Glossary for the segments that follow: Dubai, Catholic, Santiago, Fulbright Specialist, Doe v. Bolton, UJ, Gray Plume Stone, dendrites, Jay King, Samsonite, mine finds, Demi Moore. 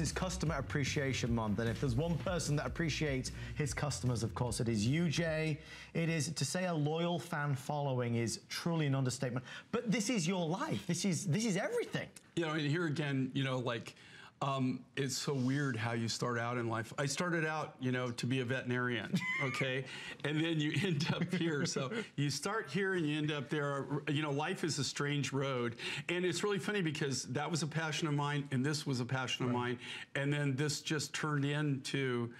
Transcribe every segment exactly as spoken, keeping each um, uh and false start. It's Customer Appreciation Month, and if there's one person that appreciates his customers, of course, it is U J. It is, to say a loyal fan following is truly an understatement, but this is your life. This is, this is everything. You know, and here again, you know, like, Um, it's so weird how you start out in life. I started out, you know, to be a veterinarian, okay? And then you end up here. So you start here and you end up there. You know, life is a strange road. And it's really funny because that was a passion of mine and this was a passion right. of mine. And then this just turned into,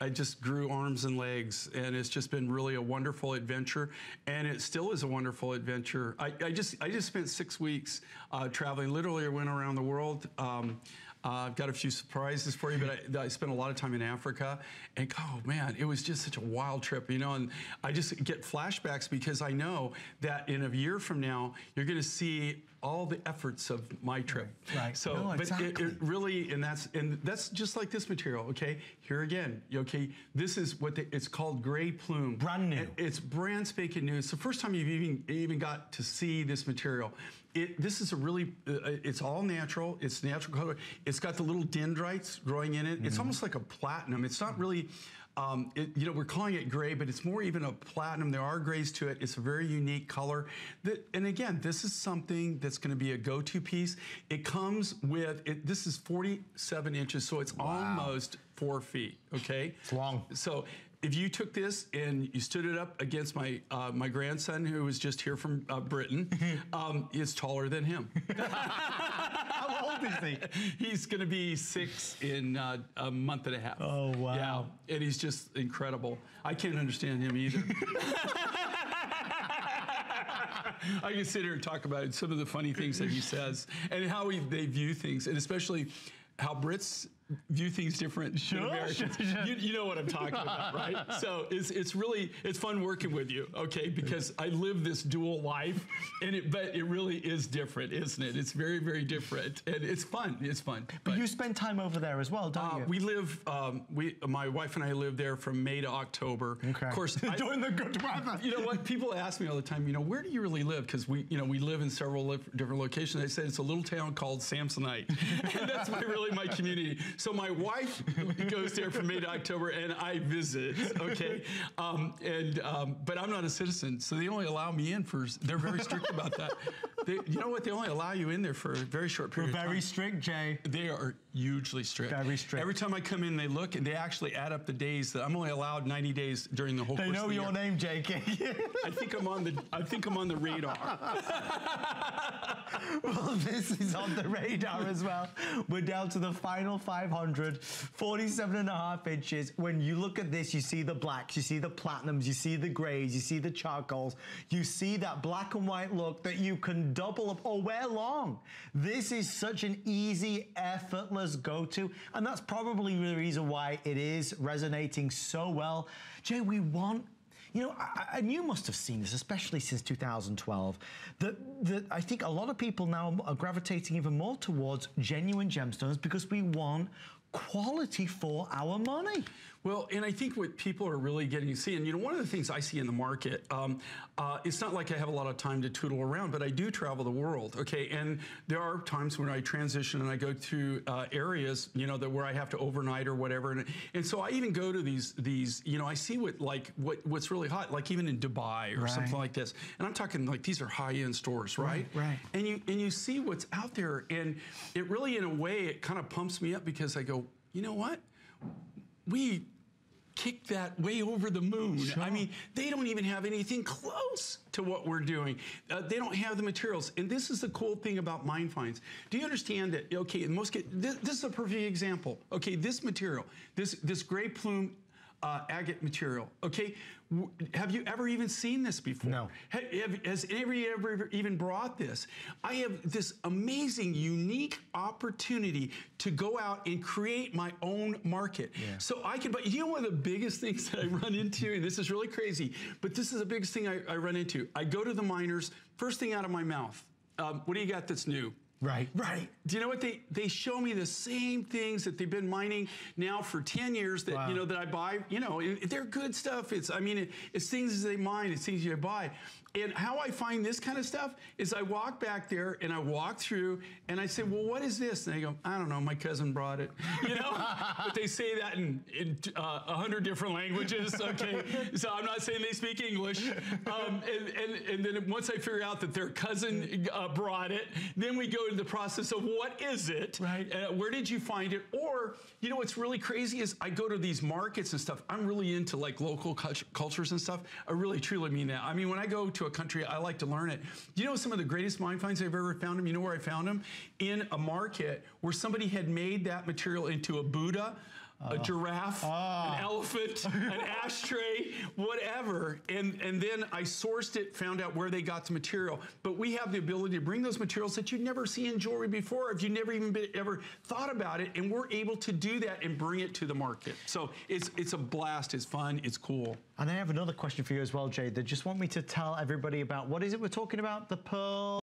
I just grew arms and legs, and it's just been really a wonderful adventure, and it still is a wonderful adventure. I, I just I just spent six weeks uh, traveling. Literally, I went around the world. Um, uh, I've got a few surprises for you, but I, I spent a lot of time in Africa, and oh man, it was just such a wild trip, you know. And I just get flashbacks because I know that in a year from now, you're going to see all the efforts of my trip. Right. So, no, but exactly. it, it really, and that's and that's just like this material. Okay, here again. You know, okay, this is what they, it's called Gray Plume. Brand new. It's brand spanking new. It's the first time you've even, even got to see this material. It, this is a really, uh, it's all natural. It's natural color. It's got the little dendrites growing in it. Mm. It's almost like a platinum. It's not really, um, it, you know, we're calling it gray, but it's more even a platinum. There are grays to it. It's a very unique color. The, and again, this is something that's going to be a go-to piece. It comes with, it, this is forty-seven inches, so it's wow. almost four feet, okay? It's long. So if you took this and you stood it up against my uh, my grandson, who was just here from uh, Britain, um, is taller than him. How old is he? He's going to be six in uh, a month and a half. Oh, wow. Yeah, and he's just incredible. I can't understand him either. I can sit here and talk about it, some of the funny things that he says and how we, they view things, and especially how Brits view things different sure, than Americans. Sure, sure. You, you know what I'm talking about, right? So it's it's really, it's fun working with you, okay? Because I live this dual life, and it, but it really is different, isn't it? It's very, very different, and it's fun, it's fun. But, but you spend time over there as well, don't uh, you? We live, um, we, my wife and I live there from May to October. Okay. Of course, I, during the good weather. You know what, people ask me all the time, you know, where do you really live? Because we, you know, we live in several li different locations. I said it's a little town called Samsonite, and that's my, really my community. So my wife goes there from May to October, and I visit, okay? Um, and, um, but I'm not a citizen, so they only allow me in for, they're very strict about that. They, you know what, they only allow you in there for a very short period of time. We're very strict, Jay. They are hugely strict. Very strict. Every time I come in, they look, and they actually add up the days that I'm only allowed ninety days during the whole course of the year. They know your name, Jay King. I think I'm on the, I think I'm on the radar. Well, this is on the radar as well. We're down to the final five hundred, forty-seven and a half inches. When you look at this, you see the blacks, you see the platinums, you see the grays, you see the charcoals, you see that black and white look that you can double up or wear long. This is such an easy, effortless go-to, and that's probably the reason why it is resonating so well. Jay, we want, you know, I, and you must have seen this, especially since two thousand twelve, that, that I think a lot of people now are gravitating even more towards genuine gemstones because we want quality for our money. Well, and I think what people are really getting to see, and you know, one of the things I see in the market, um, uh, it's not like I have a lot of time to tootle around, but I do travel the world, okay? And there are times when I transition and I go to uh, areas, you know, that where I have to overnight or whatever, and and so I even go to these these, you know, I see what like what what's really hot, like even in Dubai or right. something like this, and I'm talking like these are high-end stores, right? Right. Right. And you and you see what's out there, and it really, in a way, it kind of pumps me up because I go, you know what? We kicked that way over the moon. Sure. I mean, they don't even have anything close to what we're doing. Uh, they don't have the materials. And this is the cool thing about mine finds. Do you understand that, okay, in most cases, this, this is a perfect example. Okay, this material, this, this gray plume uh, agate material, okay? W have you ever even seen this before? No. Ha have, has anybody ever even brought this? I have this amazing, unique opportunity to go out and create my own market. Yeah. So I can, but you know one of the biggest things that I run into, and this is really crazy, but this is the biggest thing I, I run into. I go to the miners, first thing out of my mouth, um, what do you got that's new? Right. Right. Do you know what? They they show me the same things that they've been mining now for ten years that, wow. you know, that I buy, you know, it, they're good stuff. It's, I mean, it, it's things they mine, it's things you buy. And how I find this kind of stuff is I walk back there and I walk through and I say, well, what is this? And they go, I don't know, my cousin brought it. You know, but they say that in a uh, hundred different languages, okay? So I'm not saying they speak English. Um, and, and, and then once I figure out that their cousin uh, brought it, then we go into the process of what is it? Right. Uh, where did you find it? Or, you know, what's really crazy is I go to these markets and stuff. I'm really into like local cultures and stuff. I really truly mean that. I mean, when I go to a country, I like to learn it. You know some of the greatest mine finds I've ever found them? You know where I found them? In a market where somebody had made that material into a Buddha, Uh, a giraffe, uh, an elephant, an ashtray, whatever. And, and then I sourced it, found out where they got the material. But we have the ability to bring those materials that you never see in jewelry before, if you never even been, ever thought about it, and we're able to do that and bring it to the market. So it's, it's a blast, it's fun, it's cool. And I have another question for you as well, Jay. They just want me to tell everybody about, what is it we're talking about? The pearl?